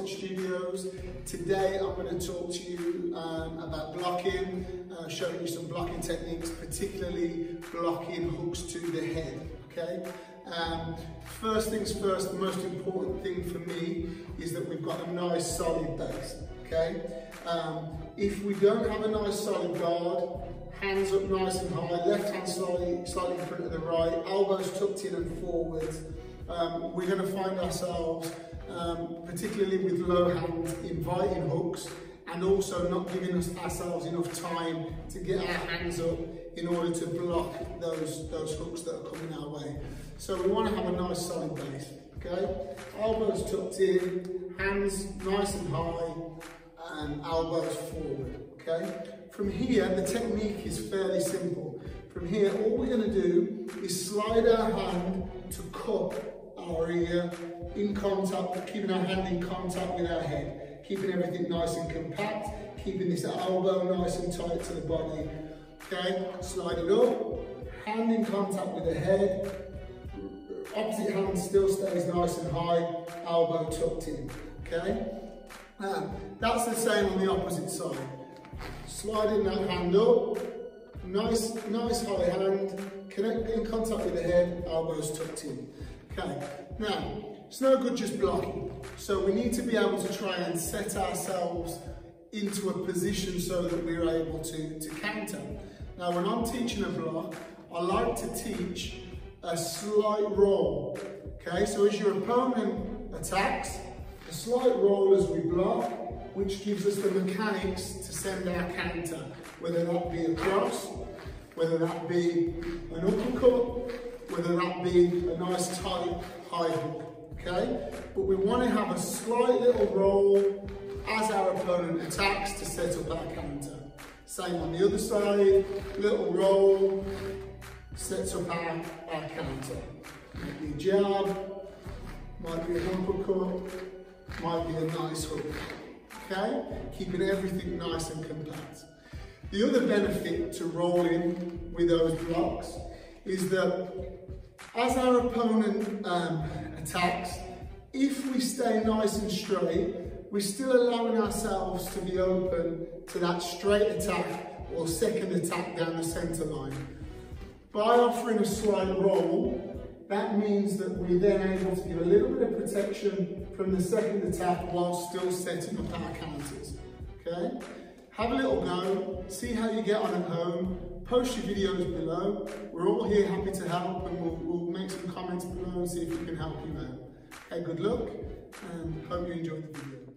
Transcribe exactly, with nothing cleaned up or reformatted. Boxing Studios. Today I'm going to talk to you um, about blocking, uh, showing you some blocking techniques, particularly blocking hooks to the head. Okay. Um, first things first, the most important thing for me is that we've got a nice solid base. Okay. Um, if we don't have a nice solid guard, hands up nice and high, left hand slightly, slightly in front of the right, elbows tucked in and forwards, um, we're going to find ourselves, um, particularly with low hands, inviting hooks and also not giving us ourselves enough time to get our hands up in order to block those, those hooks that are coming our way. So we want to have a nice solid base, okay? Elbows tucked in, hands nice and high, and elbows forward, okay? From here, the technique is fairly simple. From here, all we're going to do is slide our hand to cup our ear in contact, keeping our hand in contact with our head, keeping everything nice and compact, keeping this elbow nice and tight to the body. Okay, slide it up, hand in contact with the head, opposite hand still stays nice and high, elbow tucked in, okay? Now, that's the same on the opposite side. Sliding that hand up, nice, nice high hand, connect in contact with the head, elbows tucked in. Okay, now, it's no good just blocking. So we need to be able to try and set ourselves into a position so that we're able to, to counter. Now, when I'm teaching a block, I like to teach a slight roll. Okay, so as your opponent attacks, a slight roll as we block, which gives us the mechanics to send our counter, whether that be a cross, whether that be an uppercut, whether that be a nice tight high hook, okay? But we want to have a slight little roll as our opponent attacks to set up our counter. Same on the other side, little roll, sets up our, our counter. Might be a jab, might be an uppercut, might be a nice hook. Okay? Keeping everything nice and compact. The other benefit to rolling with those blocks is that as our opponent um, attacks, if we stay nice and straight, we're still allowing ourselves to be open to that straight attack or second attack down the centre line. By offering a slight roll, that means that we're then able to give a little bit of protection from the second attack while still setting up our counters, okay? Have a little go, see how you get on at home, post your videos below. We're all here happy to help, and we'll, we'll make some comments below and see if we can help you out. Okay, good luck, and hope you enjoyed the video.